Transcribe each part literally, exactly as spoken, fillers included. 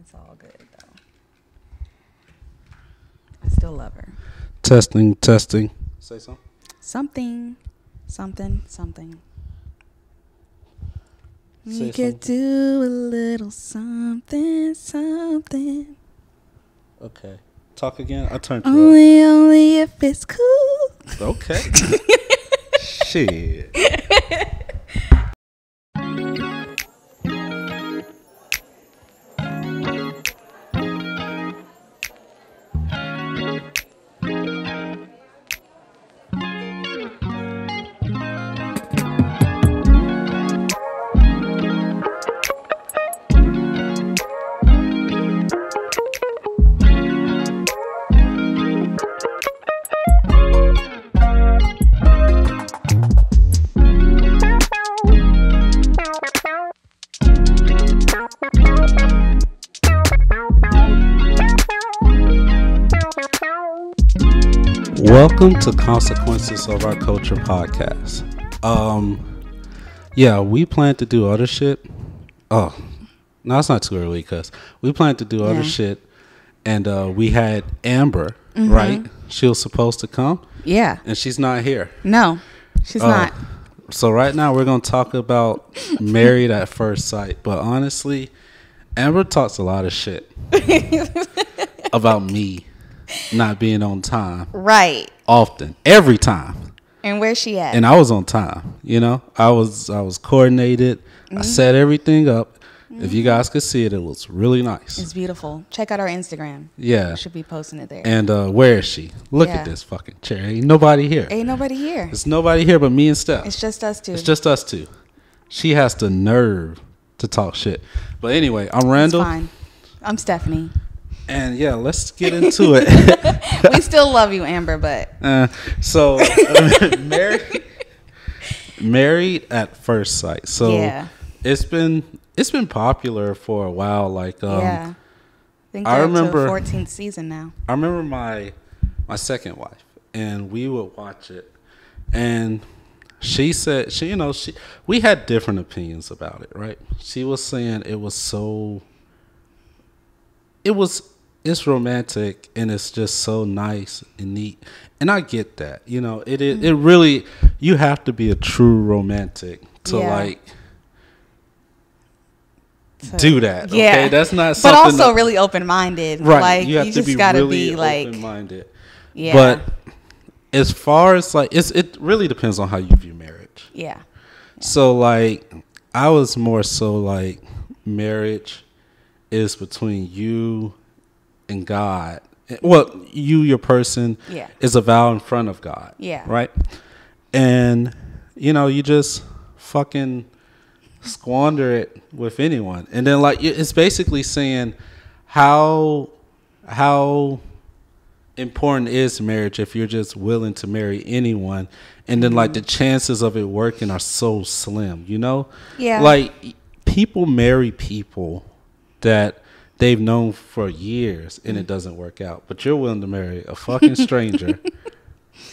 It's all good, though. I still love her. Testing, testing. Say something. Something, something, something. Say you could do a little something, something. Okay. Talk again. I turned you Only, up. only if it's cool. Okay. Shit. Welcome to Consequences of Our Culture Podcast. Um, yeah, we plan to do other shit. Oh, no, it's not too early because we plan to do other yeah. shit. And uh, we had Amber, mm-hmm. right? She was supposed to come. Yeah. And she's not here. No, she's uh, not. So right now we're going to talk about Married at First Sight. But honestly, Amber talks a lot of shit about me. Not being on time. Right. Often. Every time. And where's she at? And I was on time. You know, I was I was coordinated. Mm-hmm. I set everything up. Mm-hmm. If you guys could see it, it was really nice. It's beautiful. Check out our Instagram. Yeah. We should be posting it there. And uh, where is she? Look yeah. at this fucking chair. Ain't nobody here. Ain't nobody here. It's nobody here but me and Steph. It's just us two. It's just us two. She has the nerve to talk shit. But anyway, I'm Randall. It's fine. I'm Stephanie. And yeah, let's get into it. We still love you, Amber, but uh, so uh, married, married at first sight. So yeah. it's been it's been popular for a while. Like um, yeah, I think I remember fourteenth season now. I remember my my second wife, and we would watch it, and she said she you know she we had different opinions about it, right? She was saying it was so. It was it's romantic and it's just so nice and neat, and I get that. You know, it it, mm-hmm. it really you have to be a true romantic to yeah. like to, do that. Yeah. Okay, that's not. But something But also that, really open minded. Right, like, you have you to just be gotta really be like open minded. Yeah. But as far as like it's it really depends on how you view marriage. Yeah. yeah. So like I was more so like marriage. Is between you and God. Well, you, your person, yeah. is a vow in front of God. Yeah. Right? And, you know, you just fucking squander it with anyone. And then, like, it's basically saying how how important is marriage if you're just willing to marry anyone. And then, mm-hmm. like, the chances of it working are so slim, you know? Yeah. Like, people marry people. That they've known for years and it doesn't work out, but you're willing to marry a fucking stranger.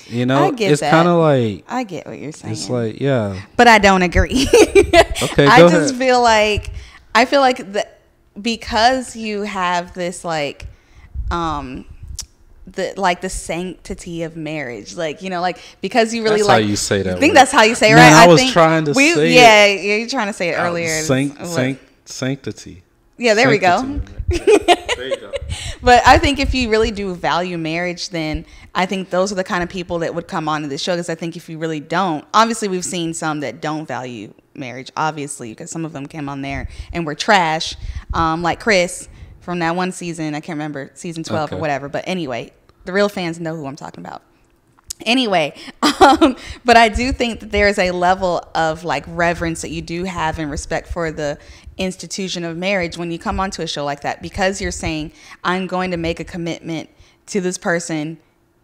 You know, I get it's kind of like I get what you're saying. It's like yeah, but I don't agree. Okay, go I just ahead. feel like I feel like the, because you have this like, um, the like the sanctity of marriage, like you know, like because you really that's like how you say that. I think word. that's how you say it, right? Man, I, I was think trying to we, say yeah, it. yeah, you're trying to say it earlier. Um, sanct, sanct, sanctity. Yeah, there Sanctity. we go. There you go. But I think if you really do value marriage, then I think those are the kind of people that would come on to this show. Because I think if you really don't, obviously we've seen some that don't value marriage, obviously, because some of them came on there and were trash, um, like Chris from that one season. I can't remember, season twelve okay. or whatever. But anyway, the real fans know who I'm talking about. Anyway, um, but I do think that there is a level of like reverence that you do have and respect for the institution of marriage when you come onto a show like that, because you're saying, I'm going to make a commitment to this person,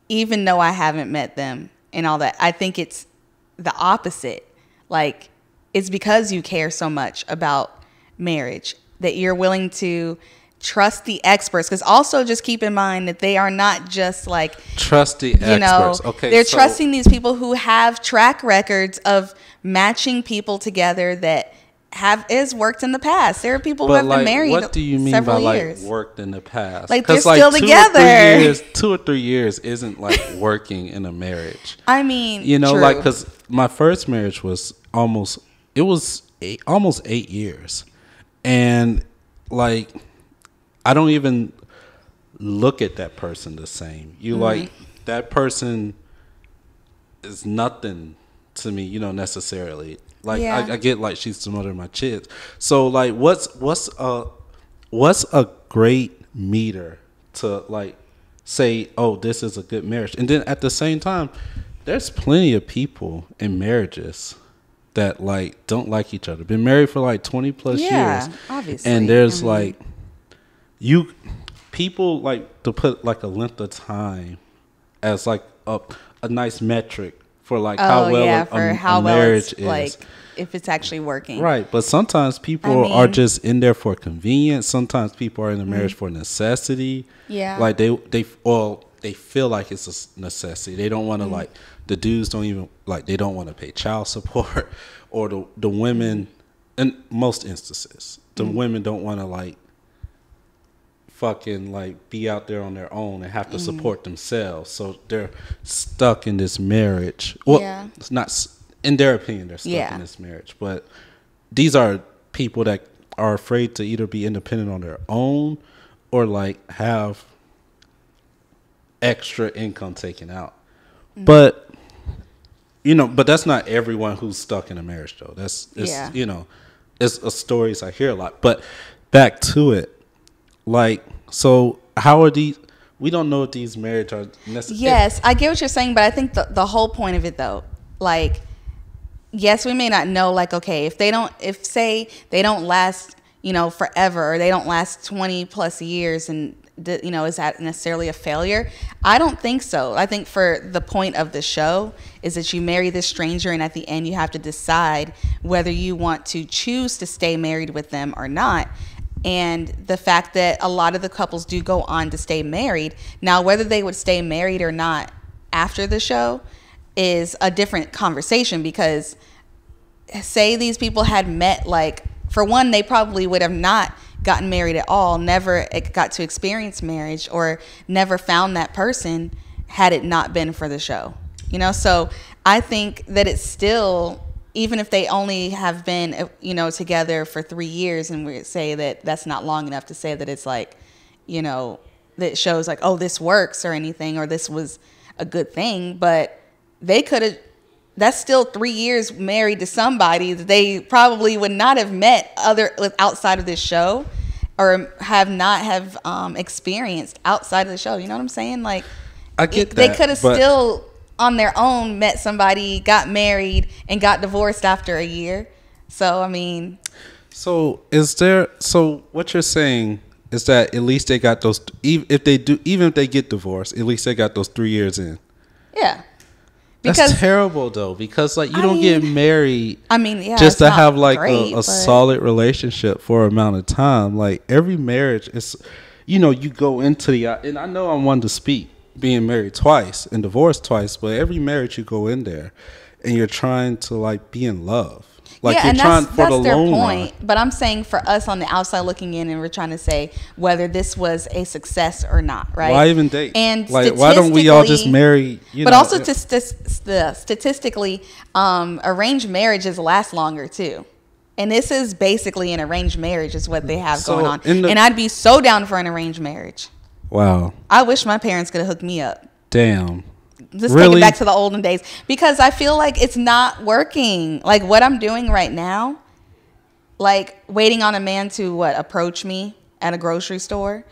even though I haven't met them and all that. I think it's the opposite. Like, it's because you care so much about marriage that you're willing to trust the experts, because also just keep in mind that they are not just like trust the experts. You know, okay, they're so trusting these people who have track records of matching people together that have is worked in the past. There are people but who have like, been married several years. What do you mean by years. like worked in the past? Like they're like still two together. Or years, two or three years isn't like working in a marriage. I mean, you know, true. like because my first marriage was almost it was eight, almost eight years, and like I don't even look at that person the same. You mm-hmm. like that person is nothing to me, you know, necessarily. Like yeah. I, I get like she's the mother of my kids. So like what's what's a what's a great meter to like say, oh, this is a good marriage? And then at the same time, there's plenty of people in marriages that like don't like each other. Been married for like twenty plus yeah, years. Obviously. And there's I mean, like you people like to put like a length of time as like a a nice metric for like oh, how well yeah, for a, a how marriage well is. Like if it's actually working. Right. But sometimes people I mean, are just in there for convenience. Sometimes people are in a marriage mm-hmm. for necessity. Yeah. Like they, they, well, they feel like it's a necessity. They don't want to mm-hmm. like, the dudes don't even like, they don't want to pay child support or the, the women in most instances, the mm-hmm. women don't want to like fucking like be out there on their own and have to mm. support themselves, so they're stuck in this marriage. Well, yeah. it's not in their opinion they're stuck yeah. in this marriage, but these are people that are afraid to either be independent on their own or like have extra income taken out. Mm. But you know, but that's not everyone who's stuck in a marriage though. That's it's, yeah. you know, it's uh, stories I hear a lot. But back to it. Like, so how are these, we don't know if these marriages are necessary. Yes, I get what you're saying, but I think the, the whole point of it though, like, yes, we may not know, like, okay, if they don't, if say they don't last, you know, forever, or they don't last twenty plus years and, you know, is that necessarily a failure? I don't think so. I think for the point of the show is that you marry this stranger and at the end you have to decide whether you want to choose to stay married with them or not. And the fact that a lot of the couples do go on to stay married. Now, whether they would stay married or not after the show is a different conversation, because say these people had met, like, for one, they probably would have not gotten married at all, never got to experience marriage, or never found that person had it not been for the show. You know, so I think that it's still... even if they only have been, you know, together for three years, and we say that that's not long enough to say that it's like, you know, that shows like, oh, this works or anything, or this was a good thing. But they could have, that's still three years married to somebody that they probably would not have met other outside of this show, or have not have um, experienced outside of the show. You know what I'm saying? Like, I get it, that, they could have still... on their own met somebody, got married, and got divorced after a year. So I mean, so is there, so what you're saying is that at least they got those, if they do, even if they get divorced, at least they got those three years in. Yeah, because, that's terrible though, because like you I don't mean, get married I mean yeah, just to have like great, a, a solid relationship for an amount of time. Like every marriage is, you know, you go into the, and I know I'm one to speak being married twice and divorced twice, but every marriage you go in there and you're trying to like be in love. Like yeah, you're trying for the long run. But I'm saying for us on the outside looking in, and we're trying to say whether this was a success or not, right? Why even date? And like, why don't we all just marry? You but know, also, to st statistically, um, arranged marriages last longer too. And this is basically an arranged marriage is what they have so going on. And I'd be so down for an arranged marriage. Wow. I wish my parents could have hooked me up. Damn. Let's really? take it back to the olden days. Because I feel like it's not working. Like what I'm doing right now, like waiting on a man to what approach me at a grocery store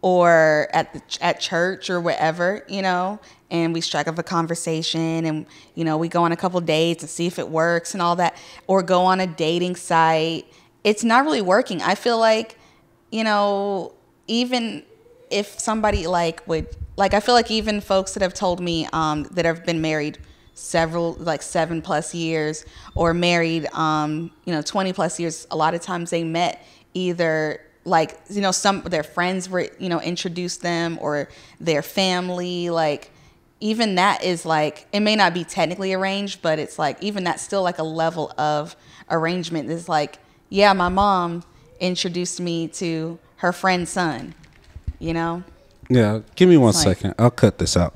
or at the ch at church or wherever, you know, and we strike up a conversation and, you know, we go on a couple dates and see if it works and all that, or go on a dating site. It's not really working. I feel like, you know, even... if somebody like would like, I feel like even folks that have told me um, that have been married several like seven plus years or married, um, you know, twenty plus years. A lot of times they met either like, you know, some their friends were, you know, introduced them or their family. Like even that is like, it may not be technically arranged, but it's like even that's still like a level of arrangement. It's like yeah, my mom introduced me to her friend's son, you know? Yeah, give me one like, second. I'll cut this out.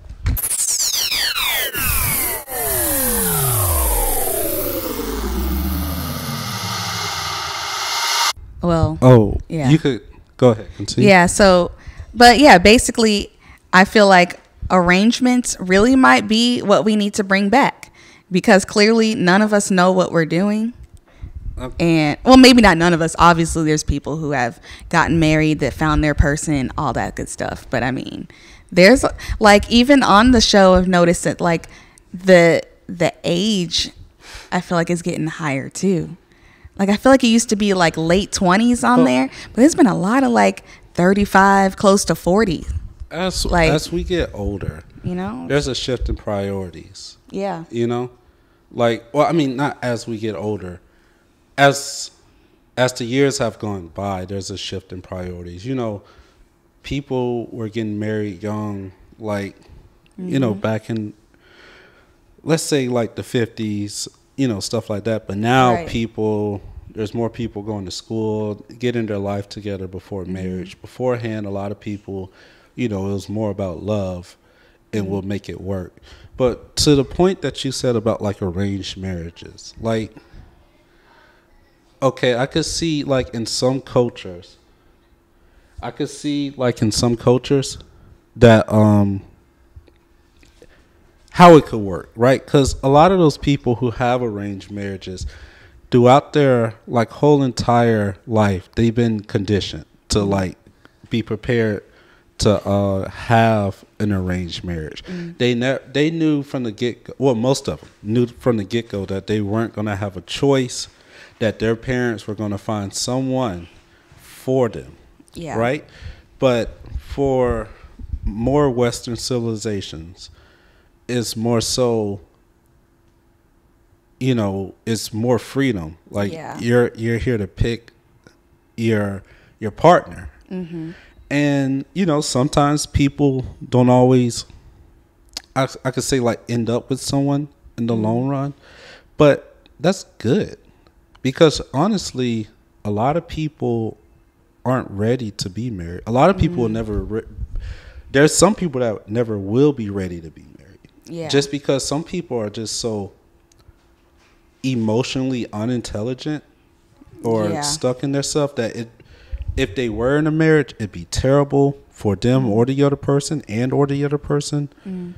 Well, oh, yeah. You could go ahead and see. Yeah, so, but yeah, basically, I feel like arrangements really might be what we need to bring back, because clearly none of us know what we're doing. And, well, maybe not none of us. Obviously, there's people who have gotten married that found their person, all that good stuff. But I mean, there's like, even on the show, I've noticed that like the the age, I feel like, is getting higher too. Like, I feel like it used to be like late twenties on well, there, but there's been a lot of like thirty-five, close to forty. As, like, as we get older, you know, there's a shift in priorities. Yeah. You know, like, well, I mean, not as we get older. As as the years have gone by, there's a shift in priorities. You know, people were getting married young, like, mm-hmm. you know, back in, let's say, like the fifties. You know, stuff like that. But now right. people, there's more people going to school, getting their life together before mm-hmm. marriage. Beforehand, a lot of people, you know, it was more about love and mm-hmm. we'll make it work. But to the point that you said about like arranged marriages, like, okay, I could see like in some cultures, I could see like in some cultures that, um, how it could work, right? Because a lot of those people who have arranged marriages throughout their like whole entire life, they've been conditioned to like be prepared to uh, have an arranged marriage. Mm-hmm. They ne- they knew from the get-go, well, most of them knew from the get-go that they weren't going to have a choice, that their parents were going to find someone for them, yeah. right? But for more Western civilizations, it's more so, you know, it's more freedom. Like yeah. you're you're here to pick your your partner, mm-hmm. and you know sometimes people don't always. I I could say like end up with someone in the long run, but that's good, because honestly, a lot of people aren't ready to be married. A lot of people mm-hmm. never. Re- There's some people that never will be ready to be married. Yeah. Just because some people are just so emotionally unintelligent or yeah. stuck in their self that it, if they were in a marriage, it'd be terrible for them or the other person and or the other person. Mm.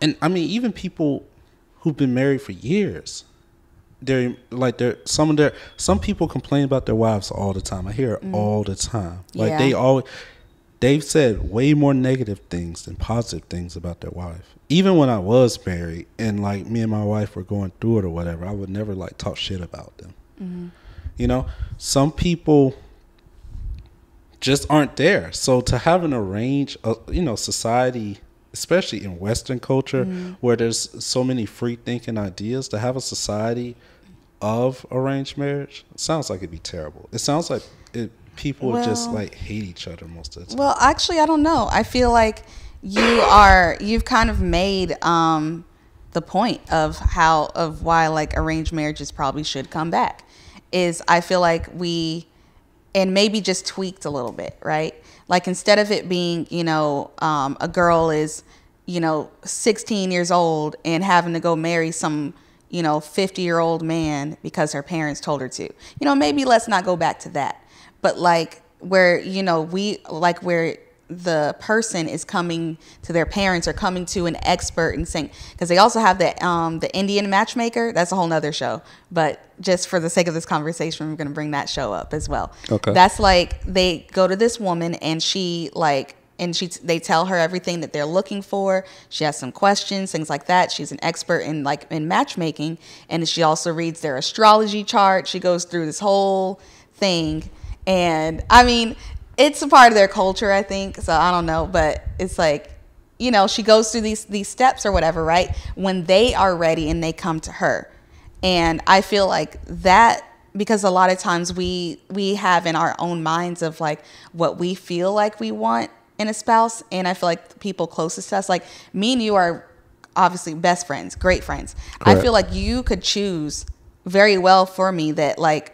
And I mean, even people who've been married for years, they're like they're some of their some people complain about their wives all the time. I hear it mm. all the time. Like yeah. they always. They've said way more negative things than positive things about their wife. Even when I was married and like me and my wife were going through it or whatever, I would never like talk shit about them. Mm-hmm. You know, some people just aren't there. So to have an arranged, uh, you know, society, especially in Western culture mm-hmm. where there's so many free thinking ideas, to have a society of arranged marriage, it sounds like it'd be terrible. It sounds like it. People well, just like hate each other most of the time. Well, actually, I don't know. I feel like you are, you've kind of made um, the point of how, of why like arranged marriages probably should come back is I feel like we, and maybe just tweaked a little bit, right? Like instead of it being, you know, um, a girl is, you know, sixteen years old and having to go marry some, you know, fifty year old man because her parents told her to, you know, maybe let's not go back to that. But like where, you know, we like where the person is coming to their parents or coming to an expert and saying, because they also have the um, the Indian matchmaker. That's a whole nother show. But just for the sake of this conversation, we're going to bring that show up as well. Okay. That's like they go to this woman and she like and she they tell her everything that they're looking for. She has some questions, things like that. She's an expert in like in matchmaking. And she also reads their astrology chart. She goes through this whole thing. And I mean, it's a part of their culture, I think. So I don't know, but it's like, you know, she goes through these these steps or whatever, right? When they are ready and they come to her. And I feel like that, because a lot of times we we have in our own minds of like what we feel like we want in a spouse. And I feel like the people closest to us, like me and you are obviously best friends, great friends. Correct. I feel like you could choose very well for me that like,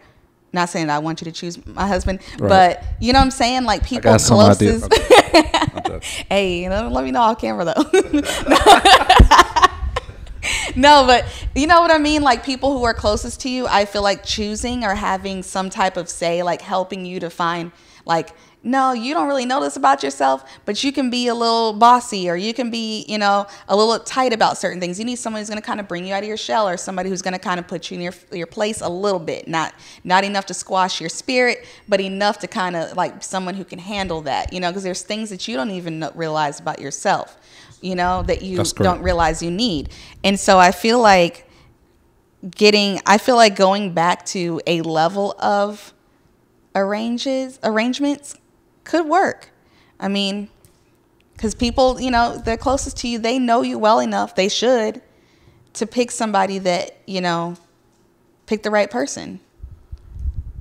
Not saying that I want you to choose my husband, right. but you know what I'm saying? Like people closest. Okay. Hey, let me know off camera though. No, but you know what I mean? Like people who are closest to you, I feel like choosing or having some type of say, like helping you to find like, no, you don't really know this about yourself, but you can be a little bossy or you can be, you know, a little tight about certain things. You need someone who's going to kind of bring you out of your shell or somebody who's going to kind of put you in your your place a little bit. Not not enough to squash your spirit, but enough to kind of like someone who can handle that, you know, because there's things that you don't even realize about yourself, you know, that you don't realize you need. And so I feel like getting I feel like going back to a level of arranges arrangements could work. I mean, because people, you know, they're closest to you. They know you well enough. They should to pick somebody that, you know, pick the right person.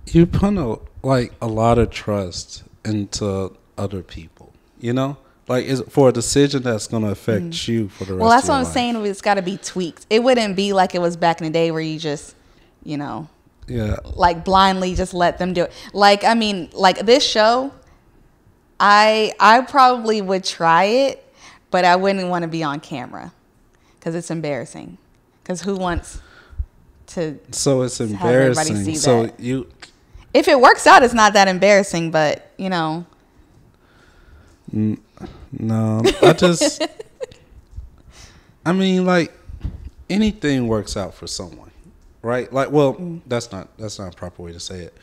You put a, like a lot of trust into other people, you know, like is for a decision that's going to affect mm-hmm. you for the rest well, that's of your what I'm life. Saying. It's got to be tweaked. It wouldn't be like it was back in the day where you just, you know, yeah, like blindly just let them do it. Like, I mean, like this show. I I probably would try it, but I wouldn't want to be on camera because it's embarrassing. Because who wants to? So it's embarrassing. Have everybody see so that? You, if it works out, it's not that embarrassing. But you know, n- no, I just, I mean, like anything works out for someone, right? Like, well, mm. that's not that's not a proper way to say it.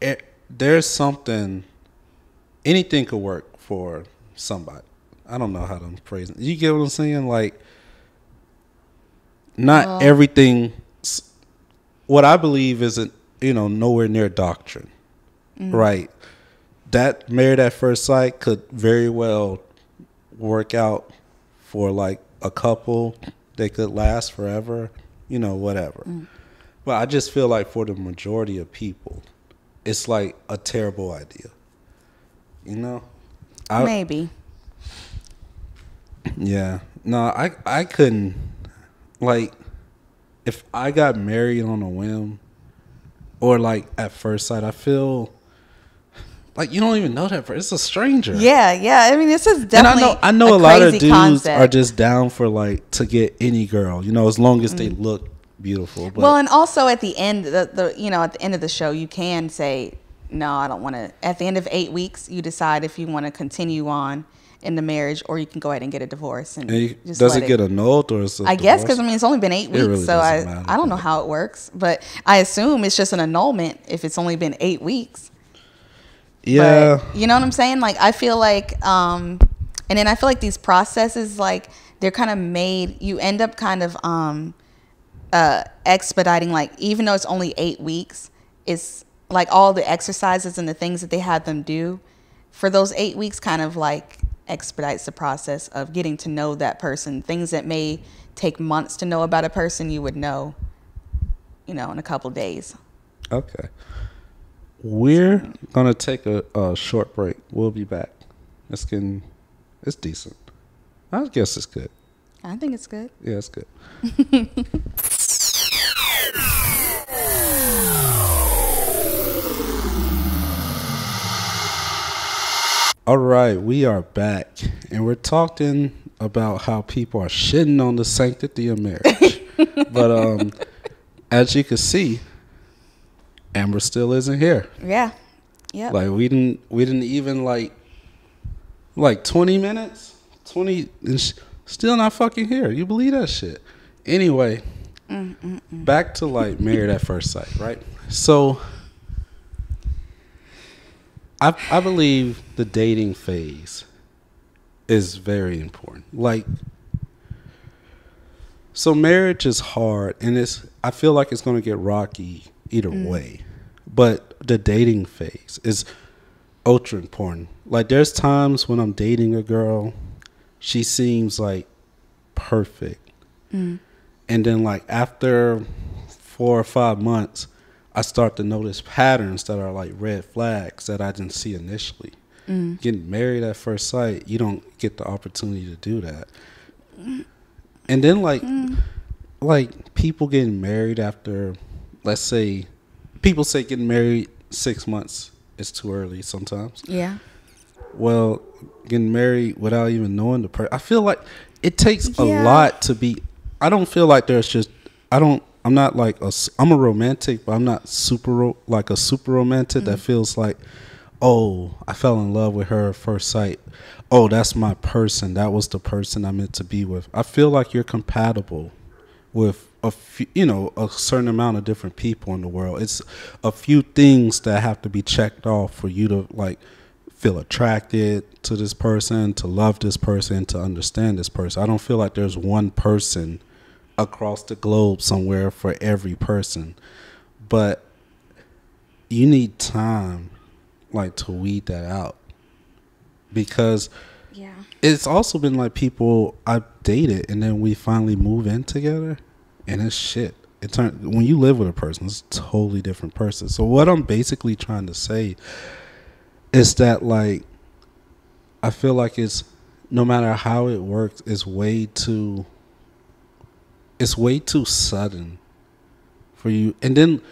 it there's something. Anything could work for somebody. I don't know how to phrase it. You get what I'm saying? Like, not well, everything. What I believe isn't, you know, nowhere near doctrine, mm-hmm. right? That Married at First Sight could very well work out for like a couple. They could last forever, you know, whatever. Mm-hmm. But I just feel like for the majority of people, it's like a terrible idea. You know, I, maybe. Yeah, no, I I couldn't. Like, if I got married on a whim, or like at first sight, I feel like you don't even know that person. It's a stranger. Yeah, yeah. I mean, this is definitely. And I know, I know a, a lot of dudes concept. Are just down for like to get any girl. You know, as long as mm-hmm. they look beautiful. But. Well, and also at the end, the, the you know at the end of the show, you can say. No, I don't want to. At the end of eight weeks, you decide if you want to continue on in the marriage or you can go ahead and get a divorce. And, and you, just does let it get annulled or is it I divorce? Guess because, I mean, it's only been eight weeks, really so I, matter. I don't know how it works. But I assume it's just an annulment if it's only been eight weeks. Yeah. But, you know what I'm saying? Like, I feel like, um, and then I feel like these processes, like, they're kind of made, you end up kind of um, uh, expediting, like, even though it's only eight weeks, it's, like all the exercises and the things that they had them do for those eight weeks kind of like expedites the process of getting to know that person. Things that may take months to know about a person you would know, you know, in a couple days. Okay. We're going to take a, a short break. We'll be back. It's getting, it's decent. I guess it's good. I think it's good. Yeah, it's good. All right, we are back, and we're talking about how people are shitting on the sanctity of marriage. But um, as you can see, Amber still isn't here. Yeah, yeah. Like we didn't, we didn't even like, like twenty minutes, twenty, and sh- still not fucking here. You believe that shit? Anyway, Mm-mm-mm. back to like Married at First Sight, right? So. I, I believe the dating phase is very important. Like, so marriage is hard, and it's. I feel like it's going to get rocky either mm. way. But the dating phase is ultra important. Like, there's times when I'm dating a girl, she seems like perfect, mm. and then like after four or five months. I start to notice patterns that are like red flags that I didn't see initially. Mm. Getting married at first sight, you don't get the opportunity to do that. And then like, mm. like people getting married after, let's say, people say getting married six months is too early sometimes. Yeah. Well, getting married without even knowing the person, I feel like it takes yeah. a lot to be. I don't feel like there's just. I don't. I'm not like a. I'm a romantic, but I'm not super like a super romantic mm-hmm. that feels like, oh, I fell in love with her at first sight. Oh, that's my person. That was the person I meant to be with. I feel like you're compatible with a few, you know, a certain amount of different people in the world. It's a few things that have to be checked off for you to like feel attracted to this person, to love this person, to understand this person. I don't feel like there's one person across the globe somewhere for every person, but you need time like to weed that out, because yeah, it's also been like people I've dated and then we finally move in together and it's shit. It turns, when you live with a person, it's a totally different person. So what I'm basically trying to say is that like I feel like it's, no matter how it works, it's way too it's way too sudden for you. And then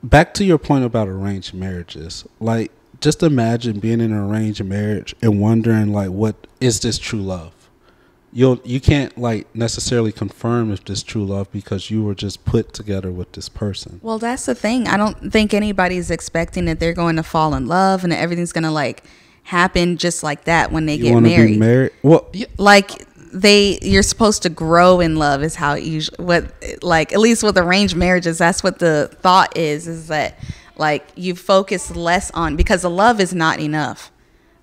back to your point about arranged marriages, like just imagine being in an arranged marriage and wondering like, what is this true love? You'll, you can't like necessarily confirm if this true love, because you were just put together with this person. Well, that's the thing. I don't think anybody's expecting that they're going to fall in love and everything's going to like happen just like that when they you get married. Be married. Well, you, like they, you're supposed to grow in love is how it usually, what, like, at least with arranged marriages, that's what the thought is, is that like you focus less on, because the love is not enough.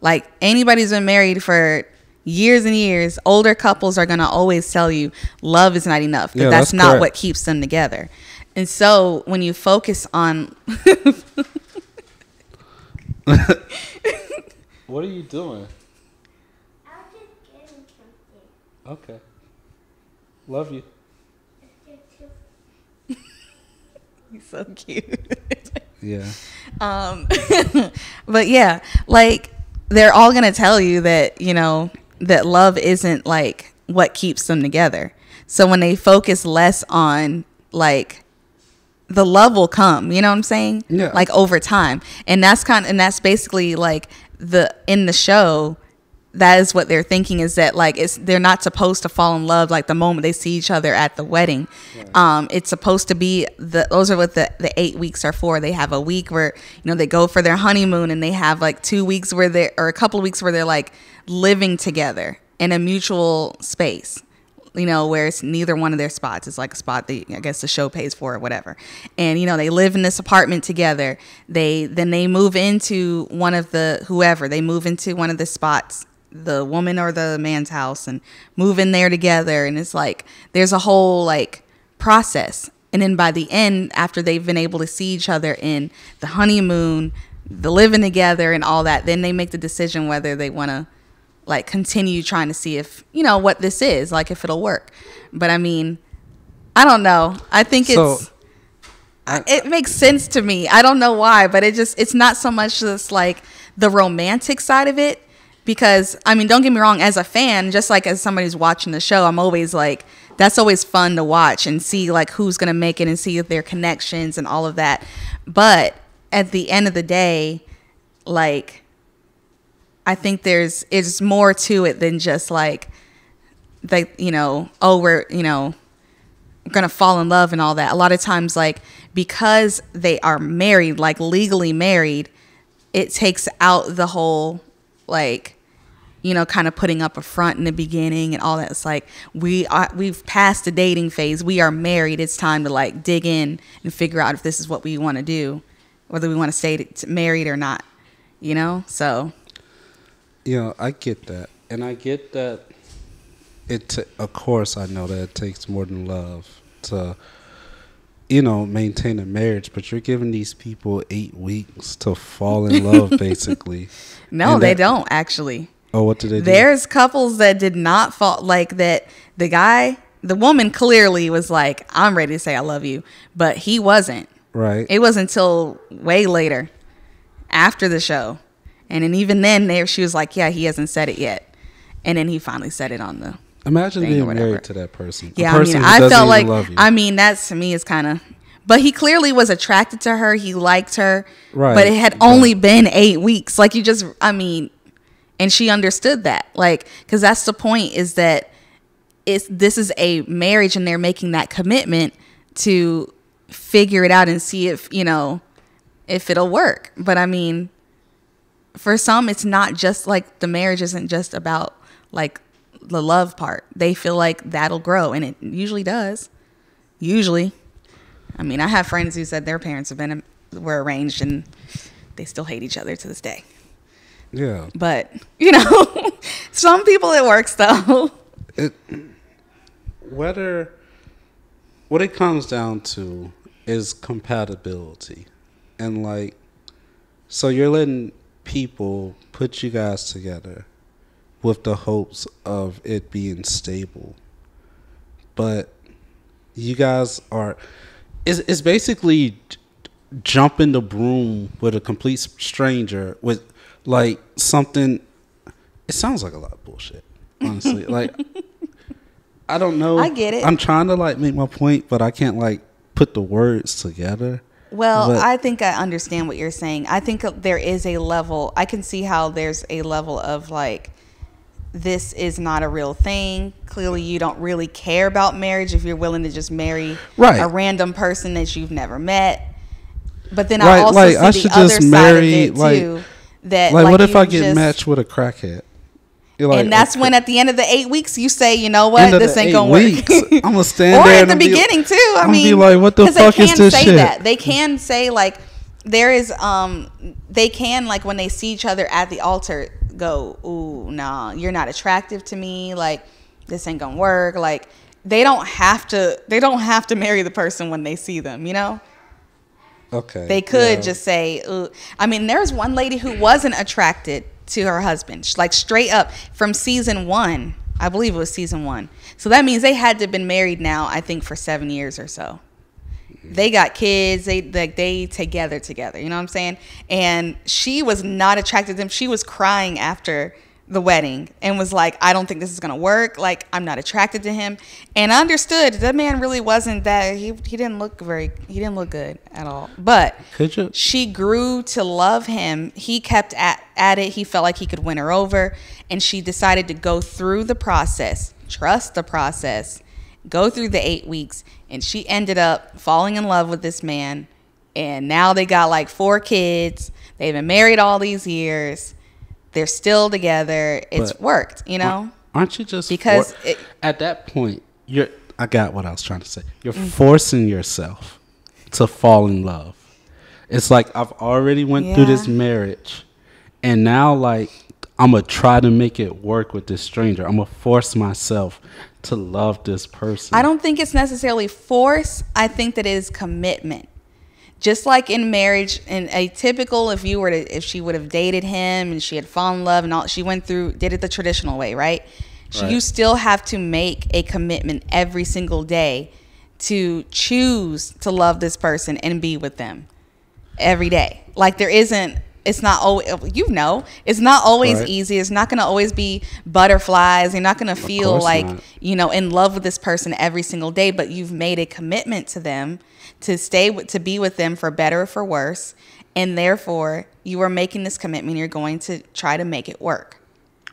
Like anybody's been married for years and years, older couples are going to always tell you love is not enough. Yeah, that's, that's not correct. What keeps them together. And so when you focus on, what are you doing? Okay. Love you. He's so cute. Yeah. Um, but yeah, like they're all going to tell you that, you know, that love isn't like what keeps them together. So when they focus less on like, the love will come, you know what I'm saying? Yeah. Like over time. And that's kind of, and that's basically like the, in the show, that is what they're thinking, is that like it's, they're not supposed to fall in love like the moment they see each other at the wedding. Right. Um, it's supposed to be the those are what the, the eight weeks are for. They have a week where, you know, they go for their honeymoon, and they have like two weeks where they or a couple of weeks where they're like living together in a mutual space, you know, where it's neither one of their spots. It's like a spot that I guess the show pays for or whatever. And, you know, they live in this apartment together. They then they move into one of the whoever they move into one of the spots, the woman or the man's house, and move in there together. And it's like there's a whole like process. And then by the end, after they've been able to see each other in the honeymoon, the living together and all that, then they make the decision whether they want to like continue trying to see if, you know, what this is like, if it'll work. But I mean, I don't know. I think so, it's I, it makes sense to me. I don't know why, but it just it's not so much just like the romantic side of it. Because, I mean, don't get me wrong, as a fan, just like as somebody who's watching the show, I'm always like, that's always fun to watch and see like who's going to make it and see their connections and all of that. But at the end of the day, like, I think there's, it's more to it than just like, like, you know, oh, we're, you know, going to fall in love and all that. A lot of times, like, because they are married, like legally married, it takes out the whole, like, you know, kind of putting up a front in the beginning and all that. It's like we are, we've passed the dating phase. We are married. It's time to like dig in and figure out if this is what we want to do, whether we want to stay married or not, you know? So, you know, I get that. And I get that it, t- of course, I know that it takes more than love to, you know, maintain a marriage, but you're giving these people eight weeks to fall in love, basically. No, that, they don't actually. Oh, what did they do? There's couples that did not fall, like that the guy, the woman clearly was like, I'm ready to say I love you, but he wasn't. Right. It wasn't until way later after the show. And then even then there, she was like, yeah, he hasn't said it yet. And then he finally said it on the Imagine being married to that person. Yeah, person I mean, I felt like, I mean, that to me is kind of, But he clearly was attracted to her. He liked her. Right. But it had only right. been eight weeks. Like, you just, I mean, and she understood that. Like, because that's the point, is that it's, this is a marriage and they're making that commitment to figure it out and see if, you know, if it'll work. But I mean, for some, it's not just like the marriage isn't just about like the love part. They feel like that'll grow. And it usually does. Usually. I mean, I have friends who said their parents have been were arranged and they still hate each other to this day. Yeah. But, you know, some people it works, though. It, whether what it comes down to is compatibility. And, like, so you're letting people put you guys together with the hopes of it being stable. But you guys are... It's, it's basically jumping the broom with a complete stranger with, like, something. It sounds like a lot of bullshit, honestly. Like, I don't know. I get it. I'm trying to, like, make my point, but I can't, like, put the words together. Well, but I think I understand what you're saying. I think there is a level. I can see how there's a level of, like, this is not a real thing. Clearly, you don't really care about marriage if you're willing to just marry right. a random person that you've never met. But then right, I also like, see I the should other just side marry, of it, like, too. That, like, like what if I get just, matched with a crackhead? Like, and that's okay. when at the end of the eight weeks, you say, you know what, this ain't going to work. I'm going to stand or there. Or at the beginning, like, too. I I'm mean, be like, what the fuck is this shit? That. They can say, like, there is, um, they can, like, when they see each other at the altar, go, ooh, nah, you're not attractive to me, like, this ain't gonna work. Like, they don't have to they don't have to marry the person when they see them, you know? Okay. They could yeah. just say, ooh. I mean, there's one lady who wasn't attracted to her husband, like, straight up from season one. I believe it was season one. So that means they had to have been married now, I think, for seven years or so. They got kids. They like they, they together together. You know what I'm saying? And she was not attracted to them. She was crying after the wedding and was like, I don't think this is going to work. Like, I'm not attracted to him. And I understood that man really wasn't that. He, he didn't look very he didn't look good at all. But could you? She grew to love him. He kept at, at it. He felt like he could win her over. And she decided to go through the process, trust the process, go through the eight weeks. And she ended up falling in love with this man. And now they got like four kids. They've been married all these years. They're still together. It's but worked, you know? Aren't you just... Because... It, at that point, you're... I got what I was trying to say. You're mm-hmm. forcing yourself to fall in love. It's like, I've already went yeah. through this marriage. And now, like, I'm going to try to make it work with this stranger. I'm going to force myself to love this person. I don't think it's necessarily force. I think that it is commitment. Just like in marriage, in a typical, if you were to, if she would have dated him and she had fallen in love and all, she went through, did it the traditional way, right? Right. You still have to make a commitment every single day to choose to love this person and be with them every day. Like, there isn't, it's not always, you know, it's not always right. easy. It's not going to always be butterflies. You're not going to feel like, not. you know, in love with this person every single day, but you've made a commitment to them to stay with, to be with them for better or for worse. And therefore you are making this commitment. You're going to try to make it work.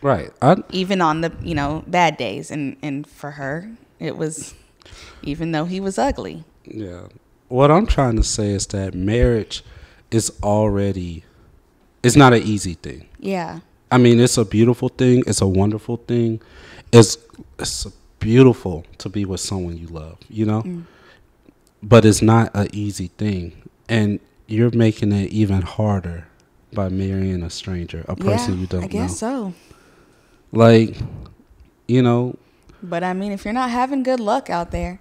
Right. I'd, even on the, you know, bad days. And, and for her, it was, even though he was ugly. Yeah. What I'm trying to say is that marriage is already... It's not an easy thing. Yeah. I mean, it's a beautiful thing. It's a wonderful thing. It's it's beautiful to be with someone you love, you know? Mm. But it's not an easy thing. And you're making it even harder by marrying a stranger, a person yeah, you don't know. I guess know. so. Like, you know. But, I mean, if you're not having good luck out there,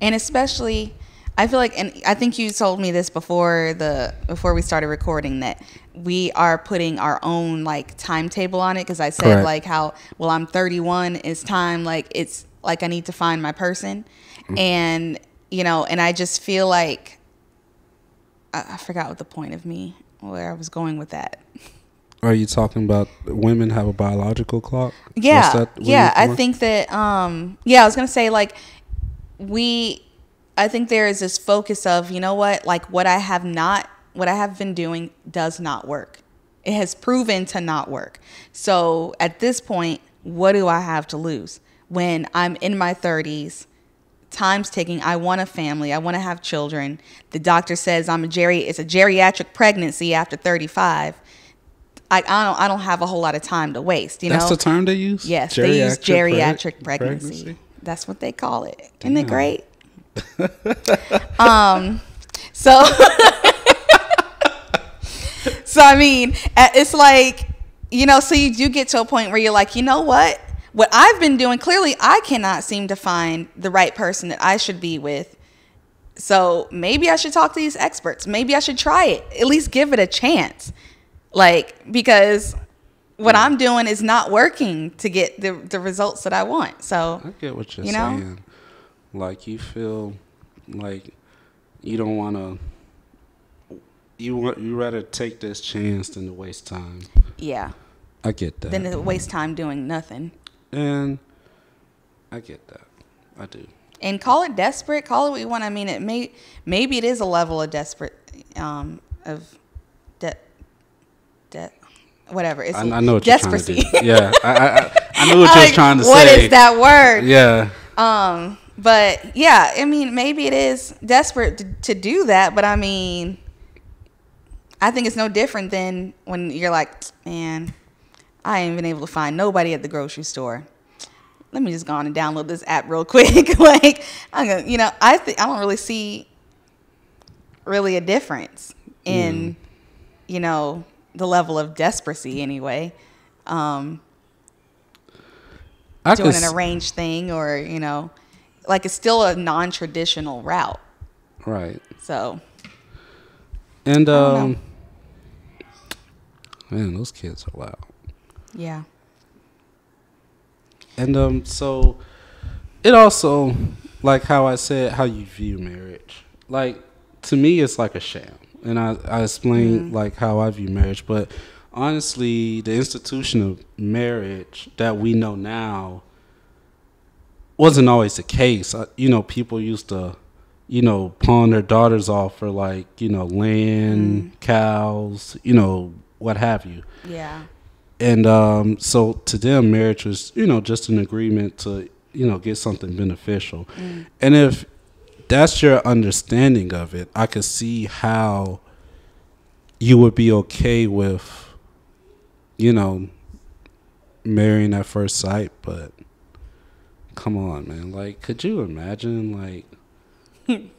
and especially... I feel like, and I think you told me this before the before we started recording, that we are putting our own, like, timetable on it, because I said, Correct. like, how, well, I'm thirty-one, it's time, like, it's, like, I need to find my person. Mm-hmm. And, you know, and I just feel like, I, I forgot what the point of me, where I was going with that. Are you talking about women have a biological clock? Yeah, that, yeah, I think that, um, yeah, I was going to say, like, we... I think there is this focus of, you know what, like what I have not, what I have been doing does not work. It has proven to not work. So at this point, what do I have to lose? When I'm in my thirties, time's ticking, I want a family, I want to have children. The doctor says I'm a geri- it's a geriatric pregnancy after thirty-five. I, I don't I don't have a whole lot of time to waste, you know. That's the term they use? Yes, geriatric they use geriatric preg pregnancy. pregnancy. That's what they call it. Damn. Isn't it great? um so So I mean, it's like, you know, so you do get to a point where you're like, you know what? What I've been doing, clearly I cannot seem to find the right person that I should be with. So maybe I should talk to these experts. Maybe I should try it. At least give it a chance. Like, because what I'm doing is not working to get the, the results that I want. So I get what you're you know? saying. Like, you feel like you don't want to. You want you rather take this chance than to waste time. Yeah, I get that. Than to waste time doing nothing. And I get that. I do. And call it desperate. Call it what you want. I mean, it may maybe it is a level of desperate um, of debt. Debt. Whatever. It's I, I know what desperacy. You're trying to do. Yeah, I, I I knew what like, you were trying to what say. What is that word? Yeah. Um. But yeah, I mean, maybe it is desperate to, to do that. But I mean, I think it's no different than when you're like, man, I ain't been able to find nobody at the grocery store. Let me just go on and download this app real quick. Like, I'm gonna, you know, I think I don't really see really a difference in, mm. you know, the level of desperacy anyway. Um, I doing an arranged thing, or, you know, like, it's still a non-traditional route. Right. So. And, um, man, those kids are loud. Yeah. And, um, so it also, like how I said, how you view marriage. Like, to me, it's like a sham. And I, I explained, mm-hmm. like, how I view marriage. But honestly, the institution of marriage that we know now wasn't always the case. I, you know, people used to, you know, pawn their daughters off for, like, you know, land, mm. cows, you know, what have you. Yeah. And um, so to them, marriage was, you know, just an agreement to, you know, get something beneficial. Mm. And if that's your understanding of it, I could see how you would be okay with, you know, marrying at first sight. But come on, man. Like, could you imagine, like,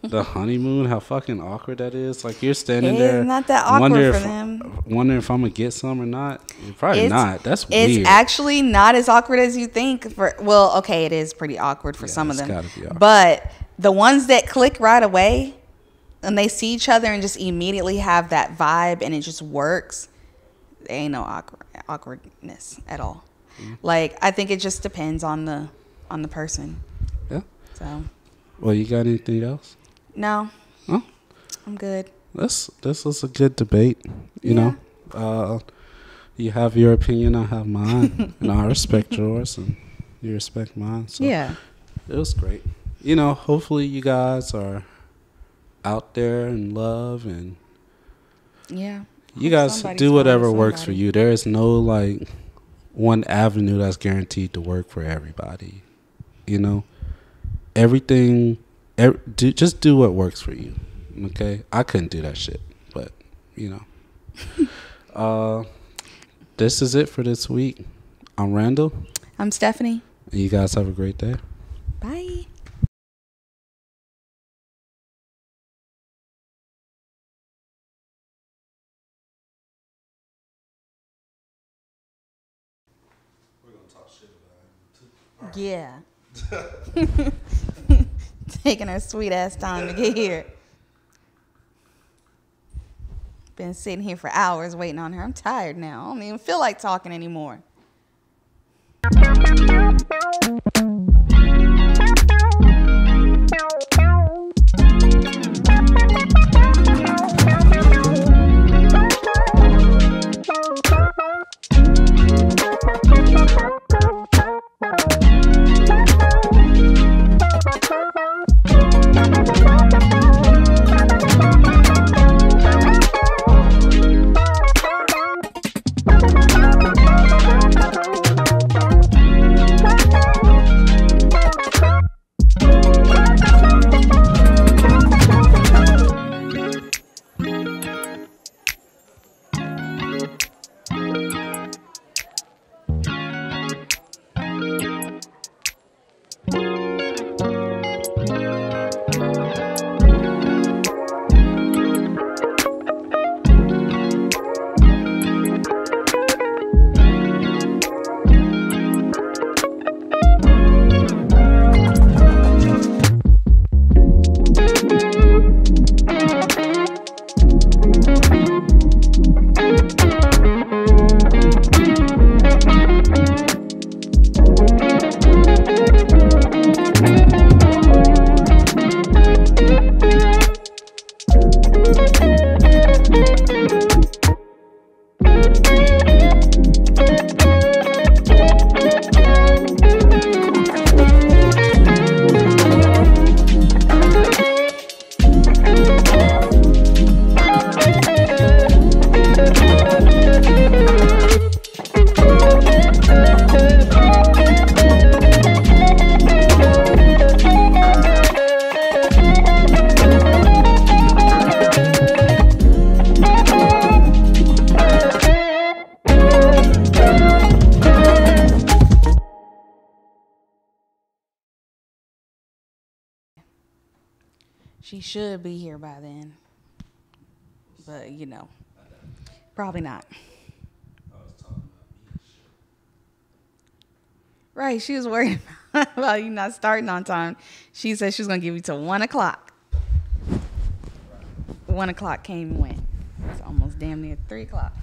the honeymoon, how fucking awkward that is. Like, you're standing it's there. It's not that awkward for if, them. Wondering if I'm going to get some or not. Probably it's, not. That's it's weird. It's actually not as awkward as you think. For Well, okay, it is pretty awkward for yeah, some of them. It's gotta be awkward. But the ones that click right away and they see each other and just immediately have that vibe and it just works, there ain't no awkward, awkwardness at all. Mm-hmm. Like, I think it just depends on the on the person. Yeah. So. Well, you got anything else? No. No? I'm good. This this was a good debate, you yeah. know. Uh, you have your opinion, I have mine. And I respect yours and you respect mine. So yeah. It was great. You know, hopefully you guys are out there in love and yeah. You guys do whatever works for you. There is no, like, one avenue that's guaranteed to work for everybody, you know. Everything, every, do, just do what works for you, okay? I couldn't do that shit, but, you know. uh, this is it for this week. I'm Randall. I'm Stephanie. And you guys have a great day. Bye. We're going to talk shit about it, too. Yeah. Taking her sweet ass time to get here. Been sitting here for hours waiting on her. I'm tired now. I don't even feel like talking anymore. Bye. She should be here by then. But, you know, probably not. Right, she was worried about you not starting on time. She said she was going to give you till one o'clock. one o'clock came and went. It's almost damn near three o'clock.